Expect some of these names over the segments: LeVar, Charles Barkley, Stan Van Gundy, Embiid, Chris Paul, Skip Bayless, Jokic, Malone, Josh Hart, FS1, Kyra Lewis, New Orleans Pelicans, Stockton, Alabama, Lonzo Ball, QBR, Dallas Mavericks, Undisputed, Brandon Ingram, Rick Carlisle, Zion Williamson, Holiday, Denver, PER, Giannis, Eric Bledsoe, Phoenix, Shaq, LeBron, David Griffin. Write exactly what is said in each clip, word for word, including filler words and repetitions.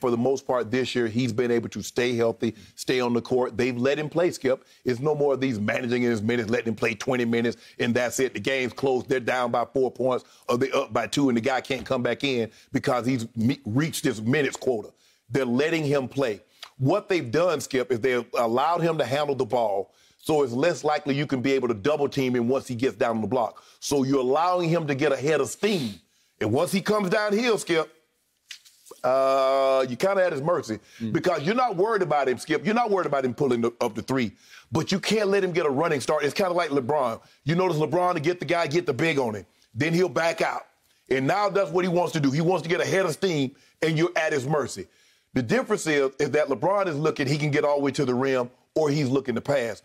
for the most part this year, he's been able to stay healthy, stay on the court. They've let him play, Skip. It's no more of these managing his minutes, letting him play twenty minutes, and that's it. The game's closed. They're down by four points or they're up by two, and the guy can't come back in because he's reached his minutes quota. They're letting him play. What they've done, Skip, is they've allowed him to handle the ball, so it's less likely you can be able to double-team him once he gets down on the block. So you're allowing him to get ahead of steam. And once he comes downhill, Skip, uh, you're kind of at his mercy mm. because you're not worried about him, Skip. You're not worried about him pulling the, up the three, but you can't let him get a running start. It's kind of like LeBron. You notice LeBron to get the guy, get the big on him. Then he'll back out. And now that's what he wants to do. He wants to get ahead of steam, and you're at his mercy. The difference is, is that LeBron is looking, he can get all the way to the rim, or he's looking to pass.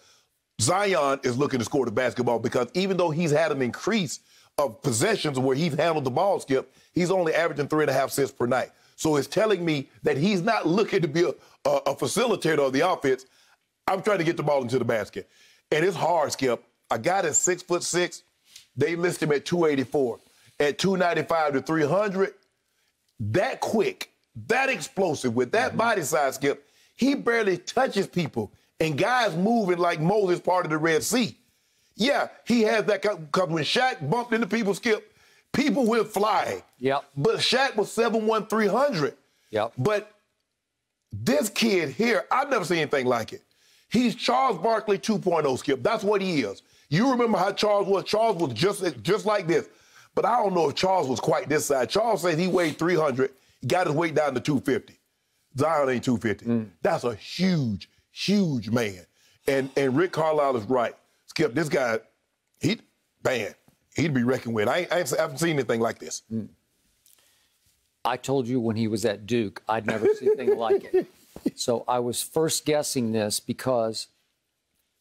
Zion is looking to score the basketball because even though he's had an increase of possessions where he's handled the ball, Skip, he's only averaging three and a half assists per night. So it's telling me that he's not looking to be a, a, a facilitator of the offense. I'm trying to get the ball into the basket. And it's hard, Skip. A guy that's six foot six, they list him at two eighty-four. At two ninety-five to three hundred, that quick, that explosive, with that mm-hmm. body size, Skip, he barely touches people. And guys moving like Moses part of the Red Sea. Yeah, he has that, because when Shaq bumped into people, Skip, people went flying. Yep. But Shaq was seven one, three hundred. Yep. But this kid here, I've never seen anything like it. He's Charles Barkley two point oh, Skip. That's what he is. You remember how Charles was. Charles was just, just like this. But I don't know if Charles was quite this size. Charles said he weighed three hundred. He got his weight down to two fifty. Zion ain't two fifty. Mm. That's a huge, huge man. And, and Rick Carlisle is right. Skip, this guy, he, man, he'd be reckoned with. I, I, I haven't seen anything like this. Mm. I told you when he was at Duke, I'd never seen anything like it. So I was first guessing this because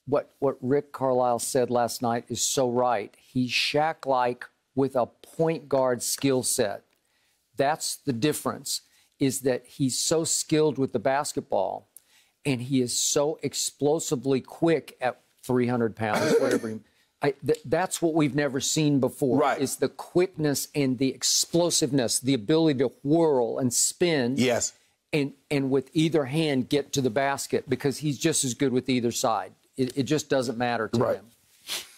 what, what Rick Carlisle said last night is so right. He's Shaq-like with a point guard skill set. That's the difference, is that he's so skilled with the basketball and he is so explosively quick at three hundred pounds, whatever. He, I, th that's what we've never seen before, right. Is the quickness and the explosiveness, the ability to whirl and spin. Yes. And, and with either hand get to the basket, because he's just as good with either side. It, it just doesn't matter to right. him.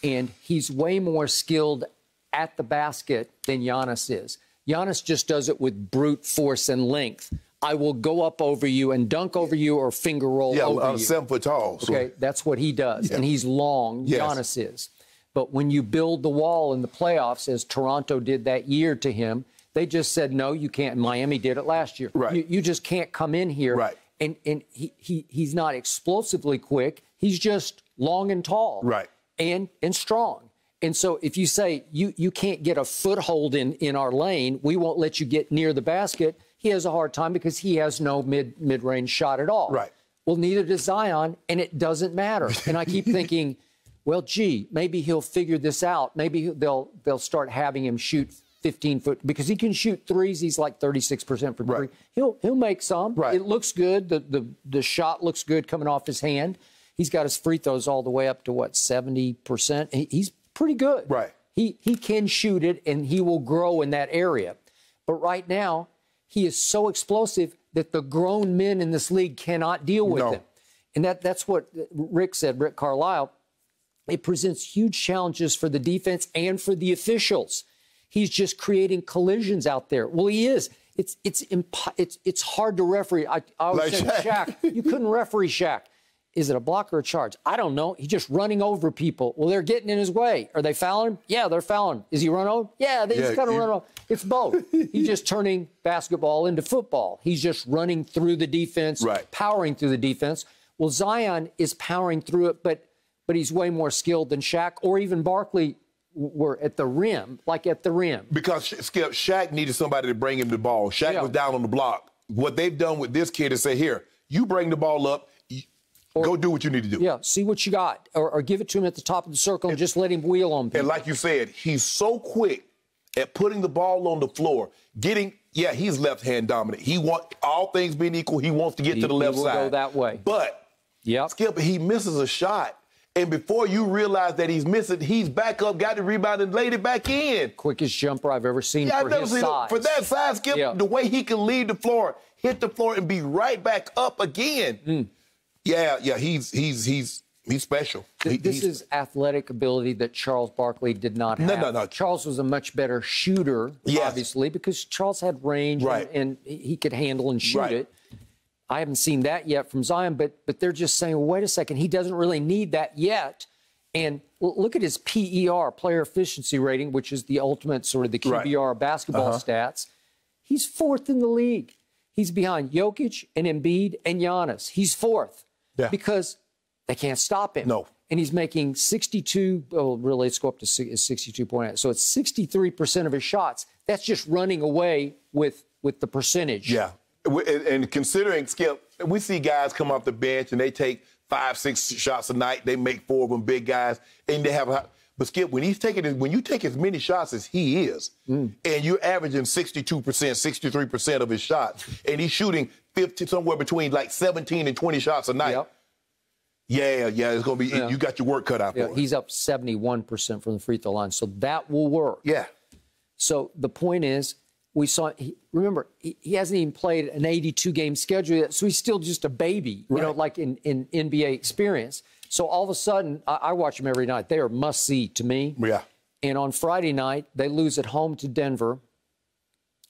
And he's way more skilled at the basket than Giannis is. Giannis just does it with brute force and length. I will go up over you and dunk over you or finger roll yeah, over I'm you. Yeah, I'm seven foot tall. So. Okay, that's what he does. Yeah. And he's long, yes. Giannis is. But when you build the wall in the playoffs, as Toronto did that year to him, they just said, no, you can't. Miami did it last year. Right. You, you just can't come in here. Right. And, and he, he, he's not explosively quick. He's just long and tall. Right. And, and strong. And so if you say, you, you can't get a foothold in, in our lane, we won't let you get near the basket, he has a hard time because he has no mid, mid-range shot at all. Right. Well, neither does Zion, and it doesn't matter. And I keep thinking, well, gee, maybe he'll figure this out. Maybe they'll they'll start having him shoot fifteen foot, because he can shoot threes. He's like thirty-six percent for three. Right. He'll he'll make some. Right. It looks good. The, the the shot looks good coming off his hand. He's got his free throws all the way up to, what, seventy percent? He, he's pretty good. Right. He he can shoot it, and he will grow in that area. But right now, he is so explosive that the grown men in this league cannot deal with no. him. And that, that's what Rick said, Rick Carlisle. It presents huge challenges for the defense and for the officials. He's just creating collisions out there. Well, he is. It's, it's, it's, it's hard to referee. I, I always like said Shaq. Shaq. You couldn't referee Shaq. Is it a block or a charge? I don't know. He's just running over people. Well, they're getting in his way. Are they fouling him? Yeah, they're fouling him. Is he run over? Yeah, he's yeah, kind of run over. It's both. He's just turning basketball into football. He's just running through the defense, right. powering through the defense. Well, Zion is powering through it, but but he's way more skilled than Shaq or even Barkley were at the rim, like at the rim. Because, Skip, Shaq needed somebody to bring him the ball. Shaq yeah. was down on the block. What they've done with this kid is say, here, you bring the ball up, Or, go do what you need to do. Yeah, see what you got. Or, or give it to him at the top of the circle and, and just let him wheel on people. And like you said, he's so quick at putting the ball on the floor, getting, yeah, he's left-hand dominant. He wants, all things being equal, he wants to get he, to the left he will side. Go that way. But, yep. Skip, he misses a shot. And before you realize that he's missing, he's back up, got the rebound, and laid it back in. Quickest jumper I've ever seen yeah, for I've never his seen size. It. For that size, Skip, yeah. the way he can leave the floor, hit the floor, and be right back up again. Mm. Yeah, yeah, he's he's he's he's special. He, this he's, is athletic ability that Charles Barkley did not have. No, no, no. Charles was a much better shooter, yes. obviously, because Charles had range right. and, and he could handle and shoot right. it. I haven't seen that yet from Zion, but but they're just saying, well, wait a second, he doesn't really need that yet. And look at his P E R, player efficiency rating, which is the ultimate sort of the Q B R right. basketball uh-huh. stats. He's fourth in the league. He's behind Jokic and Embiid and Giannis. He's fourth yeah. because they can't stop him. No. And he's making sixty-two, well, really, let's go up to sixty-two point eight. So it's sixty-three percent of his shots. That's just running away with, with the percentage. Yeah. And considering, Skip, we see guys come off the bench and they take five, six shots a night. They make four of them big guys, and they have a. But Skip, when he's taking, when you take as many shots as he is, mm. and you're averaging sixty-two percent, sixty-three percent of his shots, and he's shooting fifty, somewhere between like seventeen and twenty shots a night. Yep. Yeah, yeah, it's gonna be. Yeah. You got your work cut out yeah, for him. He's up seventy-one percent from the free throw line, so that will work. Yeah. So the point is. We saw. He, remember, he, he hasn't even played an eighty-two game schedule yet, so he's still just a baby, you right. know, like in, in N B A experience. So all of a sudden, I, I watch them every night. They are must see to me. Yeah. And on Friday night, they lose at home to Denver,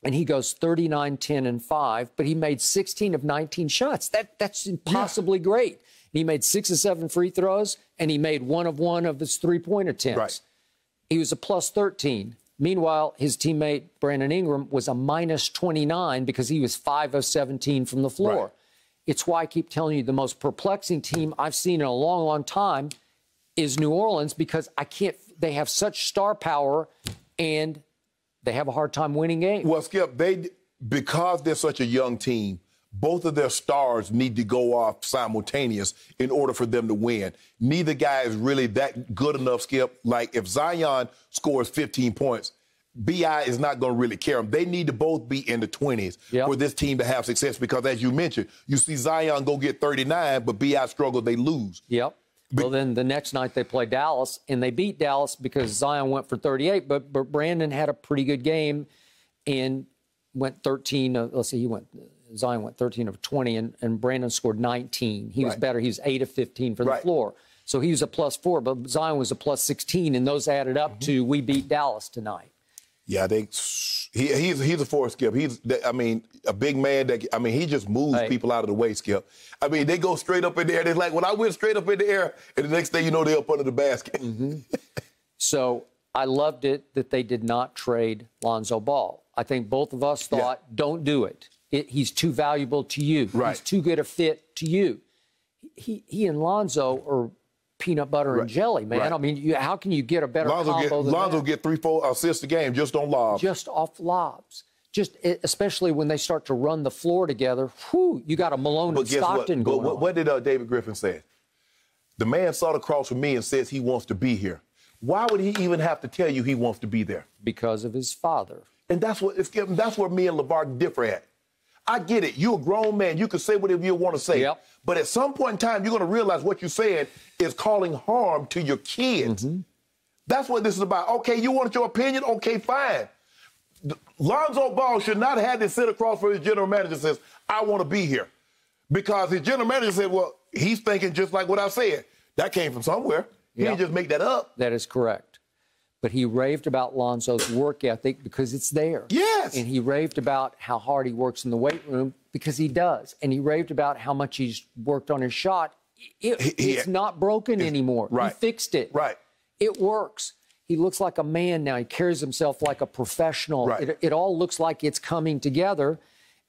and he goes thirty-nine, ten, and five. But he made sixteen of nineteen shots. That that's impossibly yeah. great. He made six or seven free throws, and he made one of one of his three-point attempts. Right. He was a plus thirteen. Meanwhile, his teammate, Brandon Ingram, was a minus twenty-nine because he was five of seventeen from the floor. Right. It's why I keep telling you the most perplexing team I've seen in a long, long time is New Orleans, because I can't – they have such star power, and they have a hard time winning games. Well, Skip, they because they're such a young team, both of their stars need to go off simultaneous in order for them to win. Neither guy is really that good enough, Skip. Like, if Zion scores fifteen points, B I is not going to really care him. They need to both be in the twenties yep. for this team to have success because, as you mentioned, you see Zion go get thirty-nine, but B I struggle, they lose. Yep. But well, then the next night they play Dallas, and they beat Dallas because Zion went for thirty-eight, but, but Brandon had a pretty good game and went thirteen. Uh, let's see, he went... Zion went thirteen of twenty, and, and Brandon scored nineteen. He right. was better. He was eight of fifteen from right. the floor. So he was a plus four, but Zion was a plus sixteen, and those added up mm-hmm. to we beat Dallas tonight. Yeah, they, he, he's, he's a force, Skip. He's, I mean, a big man that, I mean, he just moves hey. people out of the way, Skip. I mean, they go straight up in the air. They're like, when I went straight up in the air, and the next thing you know, they're up under the basket. Mm-hmm. So I loved it that they did not trade Lonzo Ball. I think both of us thought, yeah. don't do it. It, he's too valuable to you. Right. He's too good a fit to you. He he and Lonzo are peanut butter right. and jelly, man. Right. I mean, you, how can you get a better Lonzo combo get, than Lonzo that? Get three, four assists a game just on lobs. Just off lobs. Just especially when they start to run the floor together. Whew, you got a Malone but and Stockton what? But going what, on. What did uh, David Griffin say? The man saw the cross from me and says he wants to be here. Why would he even have to tell you he wants to be there? Because of his father. And that's what it's, that's where me and LeVar differ at. I get it. You're a grown man. You can say whatever you want to say. Yep. But at some point in time, you're going to realize what you said is calling harm to your kids. Mm-hmm. That's what this is about. Okay, you wanted your opinion? Okay, fine. Lonzo Ball should not have had to sit across from his general manager and says, I want to be here. Because his general manager said, well, he's thinking just like what I said. That came from somewhere. He yep. didn't just make that up. That is correct. But he raved about Lonzo's work ethic because it's there. Yes. And he raved about how hard he works in the weight room because he does. And he raved about how much he's worked on his shot. It, he, he, it's not broken it's, anymore. Right. He fixed it. Right. It works. He looks like a man now. He carries himself like a professional. Right. It, it all looks like it's coming together.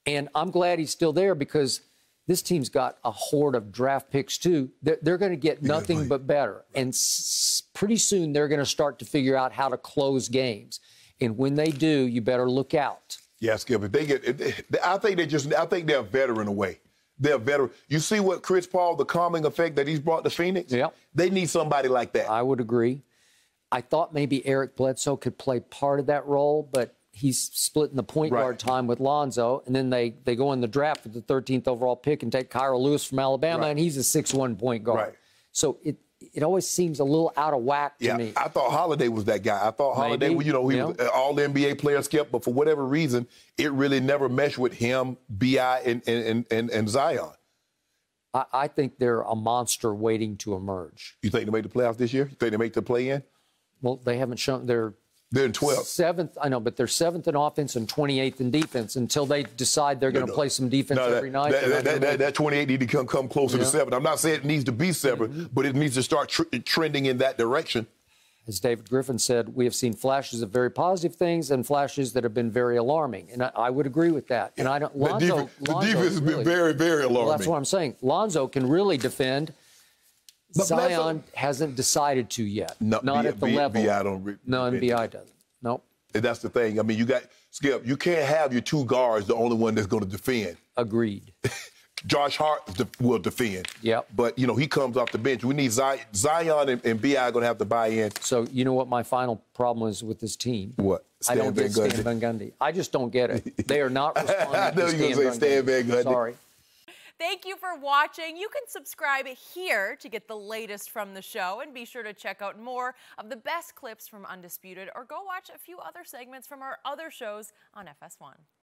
And I'm glad he's still there because this team's got a horde of draft picks, too. They're, they're going to get nothing but better. And s pretty soon they're going to start to figure out how to close games. And when they do, you better look out. Yeah, Skip, if they get if they, I think they just I think they're better in a way. They're better. You see what Chris Paul, the calming effect that he's brought to Phoenix? Yeah. They need somebody like that. I would agree. I thought maybe Eric Bledsoe could play part of that role, but he's splitting the point right. guard time with Lonzo, and then they, they go in the draft with the thirteenth overall pick and take Kyra Lewis from Alabama, right. and he's a six one point guard. Right. So it, it always seems a little out of whack to yeah, me. I thought Holiday was that guy. I thought Holiday, Maybe. you know, he yeah. was all the N B A players kept, but for whatever reason, it really never meshed with him, B I, and, and, and, and Zion. I, I think they're a monster waiting to emerge. You think they make the playoffs this year? You think they make the play-in? Well, they haven't shown their They're in twelfth. Seventh, I know, but they're seventh in offense and twenty-eighth in defense until they decide they're no, going to no. play some defense no, that, every night. That, that, that, that twenty-eight need to come, come closer yeah. to seven. I'm not saying it needs to be seven, mm-hmm. but it needs to start tr trending in that direction. As David Griffin said, we have seen flashes of very positive things and flashes that have been very alarming, and I, I would agree with that. And I don't. Lonzo, the defense has been really, very, very alarming. Well, that's what I'm saying. Lonzo can really defend. But Zion Bledsoe, hasn't decided to yet. No, Not B, at the B, level. B, I don't no, and B I doesn't. Nope. And that's the thing. I mean, you got, Skip, you can't have your two guards the only one that's going to defend. Agreed. Josh Hart de will defend. Yep. But, you know, he comes off the bench. We need Zion, Zion and, and B I are going to have to buy in. So, you know what my final problem is with this team? What? Stan I don't Van get Gundy. Stan Van Gundy. I just don't get it. They are not responding I know to you're Stan, Stan Van Gundy. Sorry. Thank you for watching. You can subscribe here to get the latest from the show, and be sure to check out more of the best clips from Undisputed, or go watch a few other segments from our other shows on F S one.